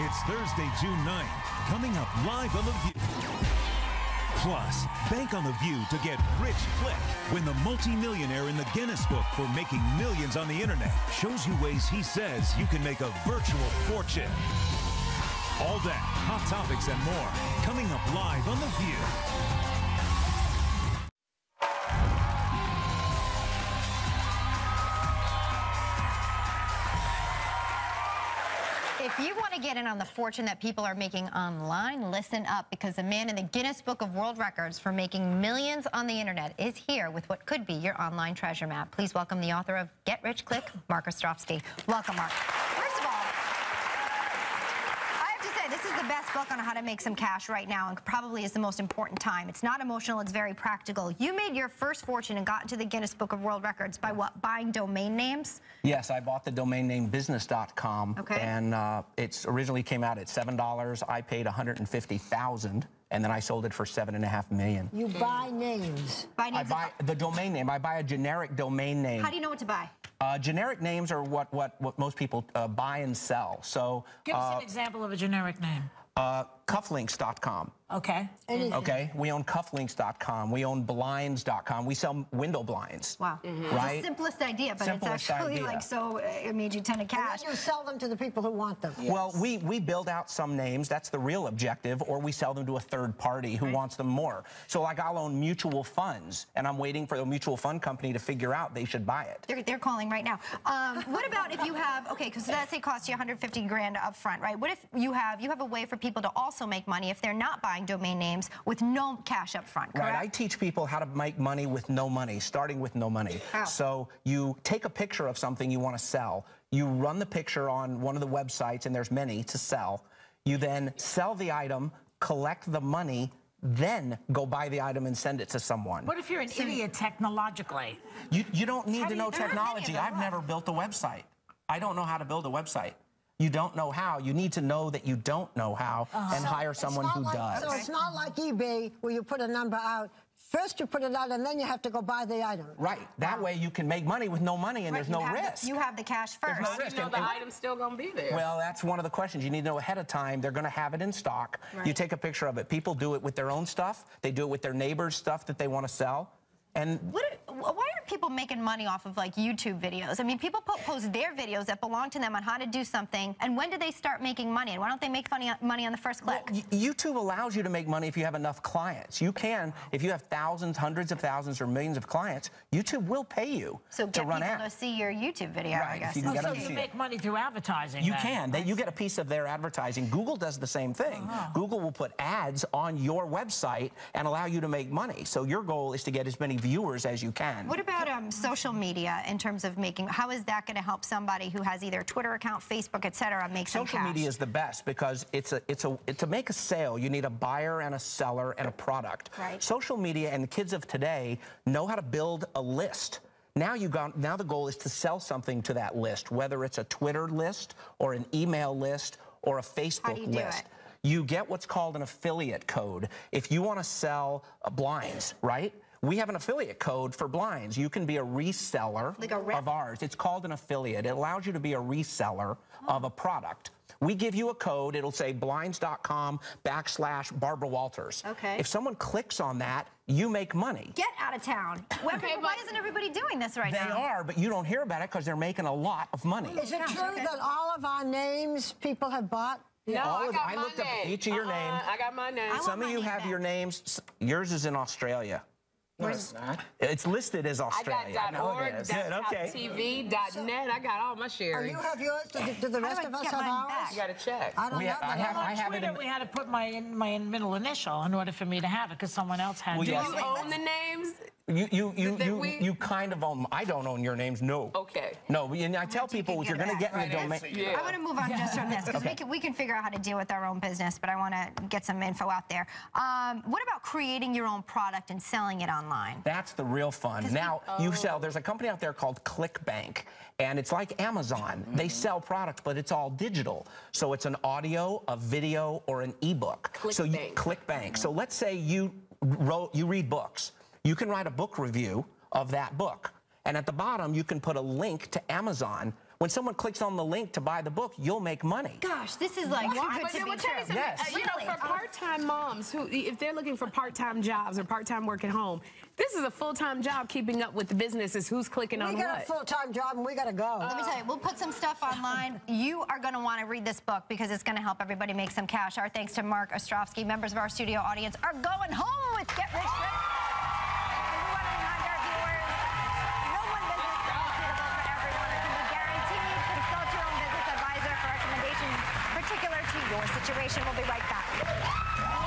It's Thursday, June 9th, coming up live on The View. Plus, bank on The View to get Rich Click when the multimillionaire in the Guinness Book for making millions on the internet shows you ways he says you can make a virtual fortune. All that, hot topics and more, coming up live on The View. If you want to get in on the fortune that people are making online, listen up, because the man in the Guinness Book of World Records for making millions on the internet is here with what could be your online treasure map. Please welcome the author of Get Rich Click, Marc Ostrofsky. Welcome, Marc. First of all, I have to say, this is the best book on how to make some cash right now, and probably is the most important time. It's not emotional, it's very practical. You made your first fortune and got into the Guinness Book of World Records by what, buying domain names? Yes, I bought the domain name business.com, okay. And it originally came out at $7. I paid $150,000, and then I sold it for $7.5 million. You buy names. Buy names. I buy the domain name. I buy a generic domain name. How do you know what to buy? Generic names are what most people buy and sell. So give us an example of a generic name. Cufflinks.com. Okay. Anything. Okay. We own Cufflinks.com. We own Blinds.com. We sell window blinds. Wow. Mm-hmm. Right? It's the simplest idea, but it's actually like, so it made you a ton of cash. And you sell them to the people who want them. Yes. Well, we build out some names. That's the real objective, or we sell them to a third party who wants them more. So, like, I'll own mutual funds, and I'm waiting for the mutual fund company to figure out they should buy it. They're calling right now. What about if you have, okay, because let's say it costs you $150,000 up front, right? What if you have a way for people to also make money if they're not buying domain names with no cash up front, correct? Right, I teach people how to make money with no money, starting with no money. Oh. So you take a picture of something you want to sell, you run the picture on one of the websites, and there's many to sell, you then sell the item, collect the money, then go buy the item and send it to someone. What if you're an idiot technologically? You don't need to know technology. I've never built a website. I don't know how to build a website. You don't know how. You need to know that you don't know how, and hire someone who does. So it's not like eBay where you put a number out. First you put it out, and then you have to go buy the item. Right. That way you can make money with no money, and there's no risk. You have the cash first. How do you know the item's still going to be there? Well, that's one of the questions. You need to know ahead of time. They're going to have it in stock. Right. You take a picture of it. People do it with their own stuff. They do it with their neighbor's stuff that they want to sell. And why are people making money off of, like, YouTube videos? I mean, people post their videos that belong to them on how to do something, and when do they start making money, and why don't they make money on the first click? Well, YouTube allows you to make money if you have enough clients. You can, if you have thousands, hundreds of thousands, or millions of clients, YouTube will pay you to run ads. So get people to see your YouTube video, right, I guess. So you make money through advertising. You can. You get a piece of their advertising. Google does the same thing. Uh-huh. Google will put ads on your website and allow you to make money. So your goal is to get as many viewers as you can. What about social media in terms of making? How is that going to help somebody who has either a Twitter account, Facebook, etc., make some cash? Social media is the best because to make a sale, you need a buyer and a seller and a product. Right. Social media and the kids of today know how to build a list. Now the goal is to sell something to that list, whether it's a Twitter list or an email list or a Facebook how do you list. Do it? You get what's called an affiliate code. If you want to sell blinds, right? We have an affiliate code for blinds. You can be a reseller of ours. It's called an affiliate. It allows you to be a reseller of a product. We give you a code. It'll say blinds.com/Barbara Walters. Okay. If someone clicks on that, you make money. Get out of town. Why isn't everybody doing this right now? They are, but you don't hear about it because they're making a lot of money. Is it true that all of our names people have bought? No, I looked up each of your names. I got my name. Some of you have your names. Yours is in Australia. No, it's not. It's listed as Australia. I got .org, .tv, .net. I got all my shares. You have yours. Do the rest of us have ours? Back. You got to check. I don't have Twitter, we had to put my middle initial in order for me to have it because someone else had. Well, do you own the names? You kind of own them. I don't own your names, no. Okay. No, and I tell people if you're going to get in the domain. Yeah. I want to move on just from this, because we can figure out how to deal with our own business, but I want to get some info out there. What about creating your own product and selling it online? That's the real fun. Now, there's a company out there called ClickBank, and it's like Amazon. Mm-hmm. They sell products, but it's all digital. So it's an audio, a video, or an ebook. ClickBank. So let's say you read books. You can write a book review of that book, and at the bottom you can put a link to Amazon When someone clicks on the link to buy the book, you'll make money. Gosh, this is like too good to be true. Yes. You know, for part-time moms, who, if they're looking for part-time jobs or part-time work at home, this is a full-time job keeping up with the businesses, who's clicking on what. We got a full-time job and we got to go. Let me tell you, we'll put some stuff online. You are going to want to read this book because it's going to help everybody make some cash. Our thanks to Marc Ostrofsky. Members of our studio audience are going home with Get Rich Click. Your situation. We'll be right back.